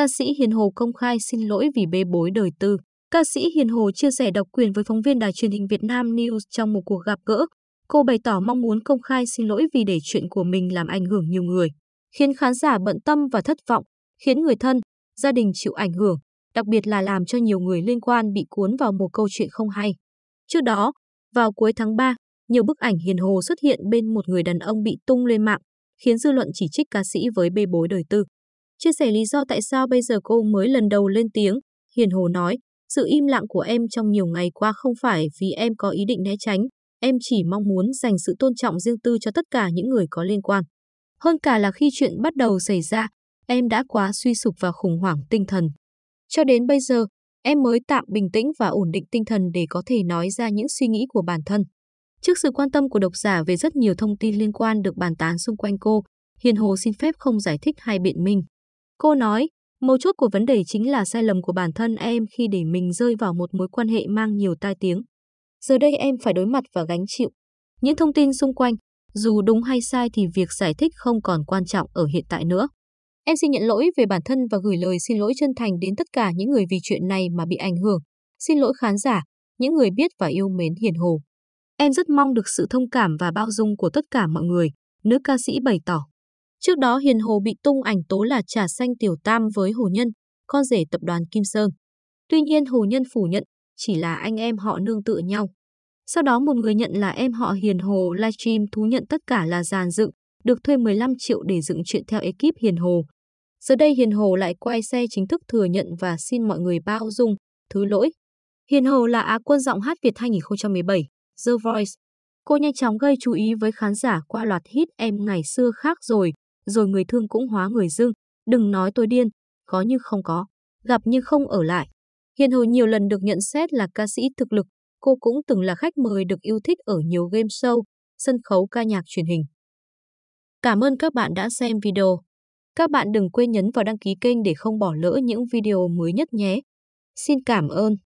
ca sĩ Hiền Hồ công khai xin lỗi vì bê bối đời tư. Ca sĩ Hiền Hồ chia sẻ độc quyền với phóng viên đài truyền hình Việt Nam News trong một cuộc gặp gỡ. Cô bày tỏ mong muốn công khai xin lỗi vì để chuyện của mình làm ảnh hưởng nhiều người, khiến khán giả bận tâm và thất vọng, khiến người thân, gia đình chịu ảnh hưởng, đặc biệt là làm cho nhiều người liên quan bị cuốn vào một câu chuyện không hay. Trước đó, vào cuối tháng 3, nhiều bức ảnh Hiền Hồ xuất hiện bên một người đàn ông bị tung lên mạng, khiến dư luận chỉ trích ca sĩ với bê bối đời tư. Chia sẻ lý do tại sao bây giờ cô mới lần đầu lên tiếng, Hiền Hồ nói, sự im lặng của em trong nhiều ngày qua không phải vì em có ý định né tránh, em chỉ mong muốn dành sự tôn trọng riêng tư cho tất cả những người có liên quan. Hơn cả là khi chuyện bắt đầu xảy ra, em đã quá suy sụp và khủng hoảng tinh thần. Cho đến bây giờ, em mới tạm bình tĩnh và ổn định tinh thần để có thể nói ra những suy nghĩ của bản thân. Trước sự quan tâm của độc giả về rất nhiều thông tin liên quan được bàn tán xung quanh cô, Hiền Hồ xin phép không giải thích hay biện minh. Cô nói, mấu chốt của vấn đề chính là sai lầm của bản thân em khi để mình rơi vào một mối quan hệ mang nhiều tai tiếng. Giờ đây em phải đối mặt và gánh chịu. Những thông tin xung quanh, dù đúng hay sai thì việc giải thích không còn quan trọng ở hiện tại nữa. Em xin nhận lỗi về bản thân và gửi lời xin lỗi chân thành đến tất cả những người vì chuyện này mà bị ảnh hưởng. Xin lỗi khán giả, những người biết và yêu mến Hiền Hồ. Em rất mong được sự thông cảm và bao dung của tất cả mọi người, nữ ca sĩ bày tỏ. Trước đó Hiền Hồ bị tung ảnh tố là trà xanh tiểu tam với Hồ Nhân, con rể tập đoàn Kim Sơn. Tuy nhiên Hồ Nhân phủ nhận chỉ là anh em họ nương tựa nhau. Sau đó một người nhận là em họ Hiền Hồ livestream thú nhận tất cả là dàn dựng, được thuê 15 triệu để dựng chuyện theo ekip Hiền Hồ. Giờ đây Hiền Hồ lại quay xe chính thức thừa nhận và xin mọi người bao dung, thứ lỗi. Hiền Hồ là Á quân Giọng hát Việt 2017, The Voice. Cô nhanh chóng gây chú ý với khán giả qua loạt hit Em Ngày Xưa Khác Rồi, Rồi Người Thương Cũng Hóa Người Dưng, Đừng Nói Tôi Điên, Có Như Không Có, Gặp Như Không Ở Lại. Hiền Hồ nhiều lần được nhận xét là ca sĩ thực lực, cô cũng từng là khách mời được yêu thích ở nhiều game show, sân khấu ca nhạc truyền hình. Cảm ơn các bạn đã xem video. Các bạn đừng quên nhấn vào đăng ký kênh để không bỏ lỡ những video mới nhất nhé. Xin cảm ơn.